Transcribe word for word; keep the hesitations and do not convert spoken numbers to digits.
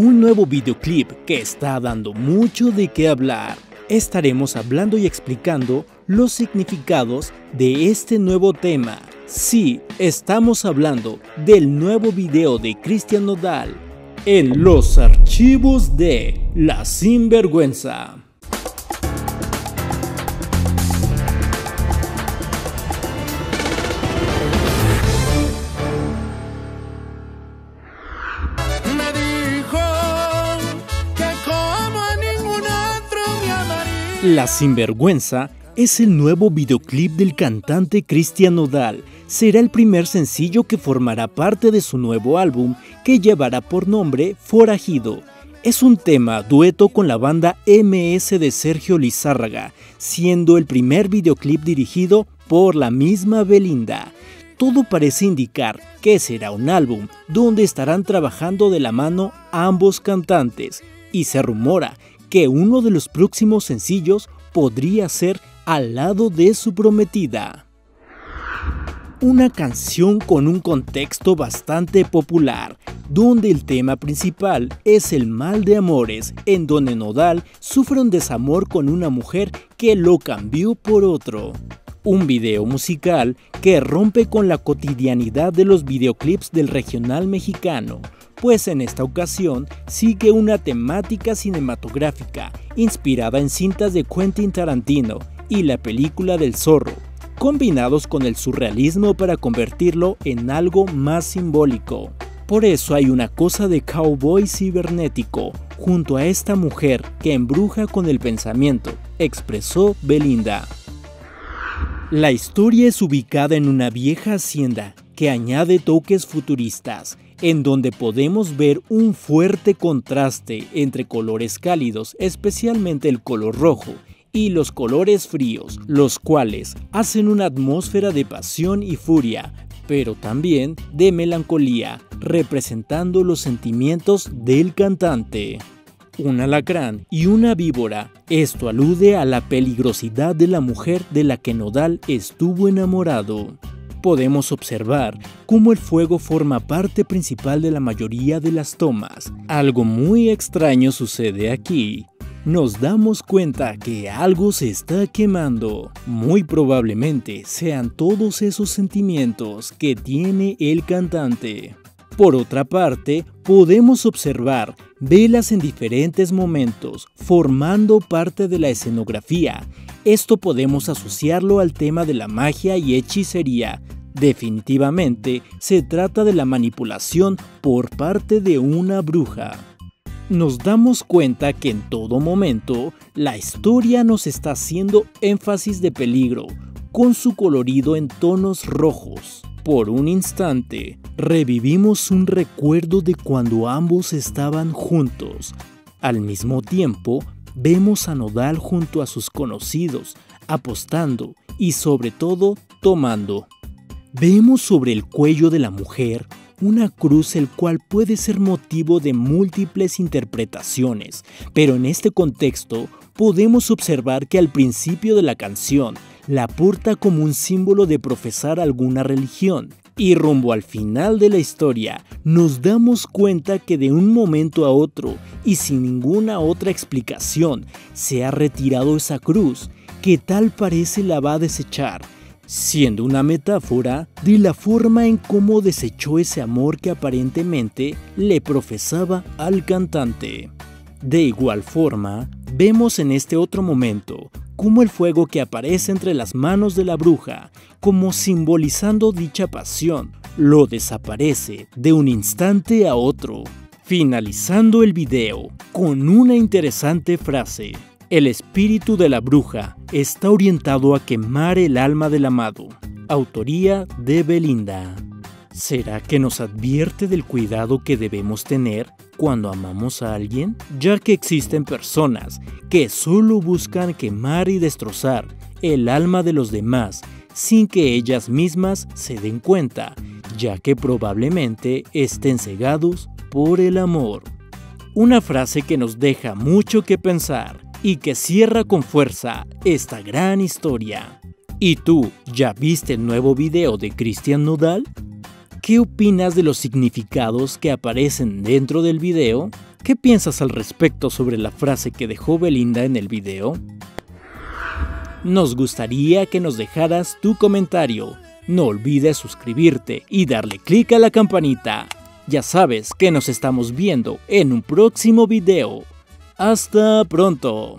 Un nuevo videoclip que está dando mucho de qué hablar. Estaremos hablando y explicando los significados de este nuevo tema. Sí, estamos hablando del nuevo video de Christian Nodal en los archivos de La Sinvergüenza. La Sinvergüenza es el nuevo videoclip del cantante Christian Nodal. Será el primer sencillo que formará parte de su nuevo álbum, que llevará por nombre Forajido. Es un tema dueto con la banda M S de Sergio Lizárraga, siendo el primer videoclip dirigido por la misma Belinda. Todo parece indicar que será un álbum donde estarán trabajando de la mano ambos cantantes, y se rumora que uno de los próximos sencillos podría ser Al lado de su prometida. Una canción con un contexto bastante popular, donde el tema principal es el mal de amores, en donde Nodal sufre un desamor con una mujer que lo cambió por otro. Un video musical que rompe con la cotidianidad de los videoclips del regional mexicano, pues en esta ocasión sigue una temática cinematográfica inspirada en cintas de Quentin Tarantino y la película del Zorro, combinados con el surrealismo para convertirlo en algo más simbólico. Por eso hay una cosa de cowboy cibernético junto a esta mujer que embruja con el pensamiento, expresó Belinda. La historia es ubicada en una vieja hacienda que añade toques futuristas, en donde podemos ver un fuerte contraste entre colores cálidos, especialmente el color rojo, y los colores fríos, los cuales hacen una atmósfera de pasión y furia, pero también de melancolía, representando los sentimientos del cantante. Un alacrán y una víbora, esto alude a la peligrosidad de la mujer de la que Nodal estuvo enamorado. Podemos observar cómo el fuego forma parte principal de la mayoría de las tomas. Algo muy extraño sucede aquí. Nos damos cuenta que algo se está quemando. Muy probablemente sean todos esos sentimientos que tiene el cantante. Por otra parte, podemos observar velas en diferentes momentos, formando parte de la escenografía. Esto podemos asociarlo al tema de la magia y hechicería. Definitivamente, se trata de la manipulación por parte de una bruja. Nos damos cuenta que en todo momento, la historia nos está haciendo énfasis de peligro, con su colorido en tonos rojos. Por un instante, revivimos un recuerdo de cuando ambos estaban juntos. Al mismo tiempo, vemos a Nodal junto a sus conocidos, apostando y sobre todo tomando. Vemos sobre el cuello de la mujer una cruz, el cual puede ser motivo de múltiples interpretaciones, pero en este contexto podemos observar que al principio de la canción la porta como un símbolo de profesar alguna religión, y rumbo al final de la historia nos damos cuenta que de un momento a otro y sin ninguna otra explicación se ha retirado esa cruz que tal parece la va a desechar, siendo una metáfora de la forma en cómo desechó ese amor que aparentemente le profesaba al cantante. De igual forma, vemos en este otro momento como el fuego que aparece entre las manos de la bruja, como simbolizando dicha pasión, lo desaparece de un instante a otro, finalizando el video con una interesante frase. El espíritu de la bruja está orientado a quemar el alma del amado. Autoría de Belinda. ¿Será que nos advierte del cuidado que debemos tener cuando amamos a alguien? Ya que existen personas que solo buscan quemar y destrozar el alma de los demás sin que ellas mismas se den cuenta, ya que probablemente estén cegados por el amor. Una frase que nos deja mucho que pensar y que cierra con fuerza esta gran historia. ¿Y tú, ya viste el nuevo video de Christian Nodal? ¿Qué opinas de los significados que aparecen dentro del video? ¿Qué piensas al respecto sobre la frase que dejó Belinda en el video? Nos gustaría que nos dejaras tu comentario. No olvides suscribirte y darle clic a la campanita. Ya sabes que nos estamos viendo en un próximo video. ¡Hasta pronto!